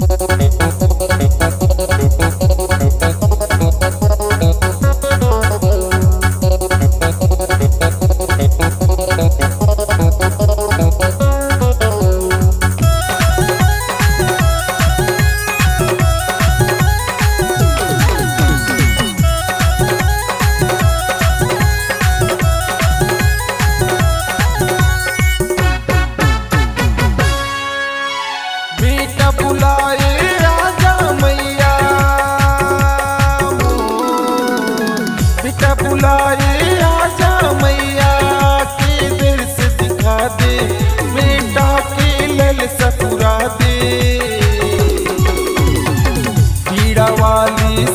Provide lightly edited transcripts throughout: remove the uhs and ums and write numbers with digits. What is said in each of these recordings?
वीणावाली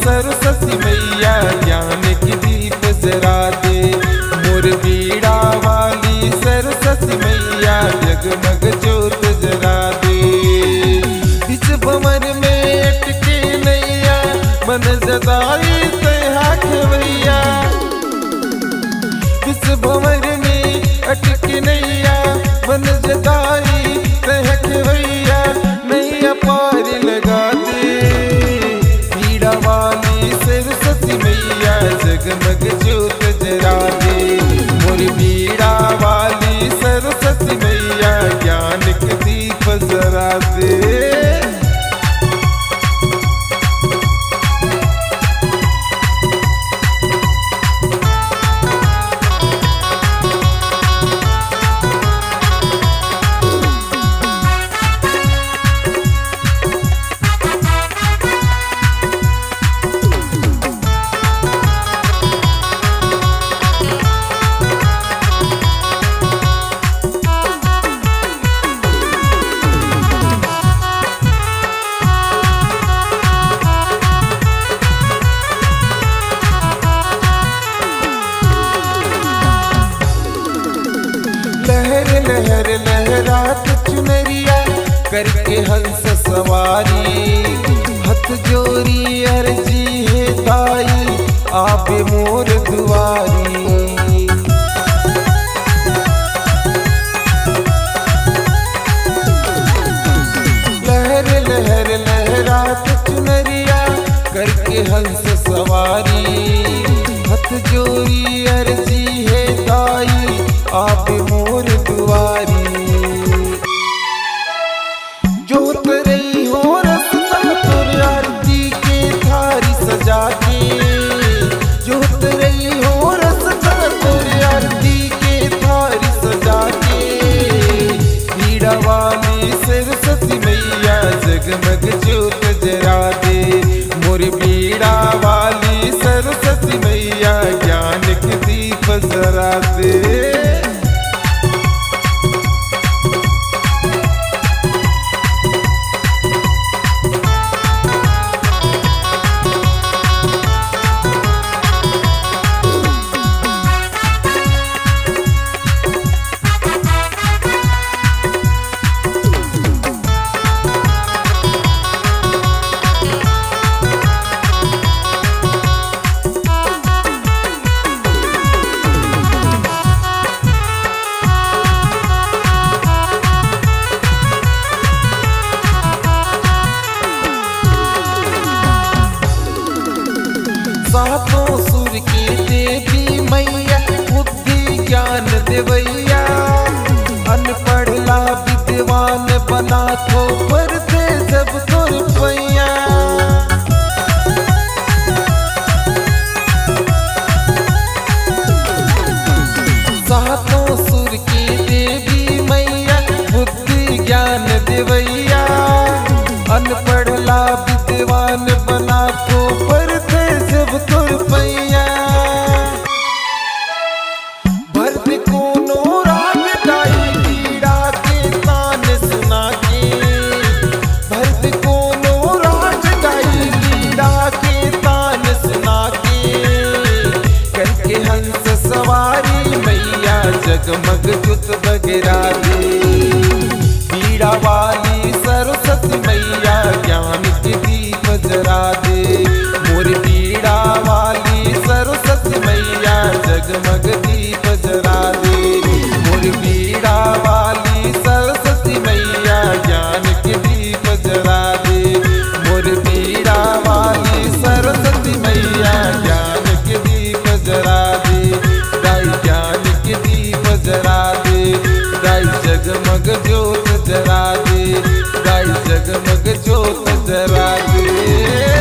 सरस्वती मैया ज्ञान की दीप जरा दे मोर वीणावाली सरस्वती मैया जगमग ज्योत जरा दे। इस भंवर में अटके नैया मन जदाई ते हाथ भैया, इस भंवर में अटके नैया मन जदाई ते हाथ भैया नैया पार लगा जगमग ज्योत जरा दे मोर वीणावाली सरस्वती मैया ज्ञान के दीप जरा दे। लहर लहरात चुनरिया करके हंस सवारी हथ जोरी अर्जी है ताई आप मोर दुआरी। लहर लहर लहरात चुनरिया करके हंस सवारी हथ जोरी अर्जी है ताई आप मोर जोत रही हो रसना तुर आरती के थारी सजा के, जोत रही हो रसना तुर आरती के थारी सजा के वीणावाली सरस्वती मैया जगमग ज्योत जरा दे मोर वीणावाली सरस्वती मैया ज्ञान के दीप जरा दे। सातों सुर की देवी मैया बुद्धि ज्ञान देवैया अनपढ़ ला विद्वान बना तो पर दे जब तो रुपैया। सातों सुर की देवी मैया बुद्धि ज्ञान देवैया अनपढ़ ला विद्वान बना तो पर जगमग ज्योत बगरा दे वीणावाली सरस्वती मैया ज्ञान के दीप जरा दे मोर वीणावाली सरस्वती मैया जगमग दीप जरा दे मोर वीणावाली सरस्वती मैया ज्ञान के दीप जरा दे। जगमग ज्योत जरा दे, गाय जगमग ज्योत जरा दे।